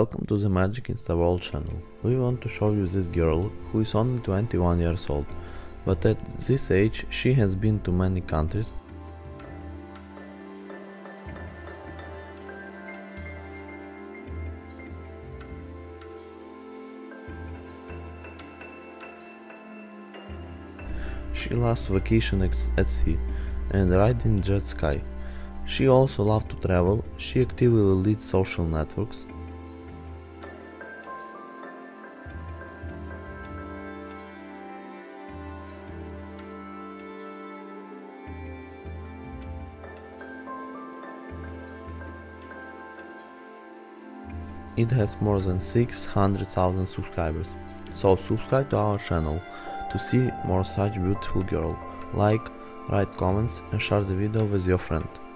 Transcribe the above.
Welcome to the Magik Insta World channel. We want to show you this girl who is only 21 years old, but at this age she has been to many countries. She loves vacation at sea and riding jet ski. She also loves to travel. She actively leads social networks. It has more than 600,000 subscribers, so subscribe to our channel to see more such beautiful girl, like, write comments and share the video with your friend.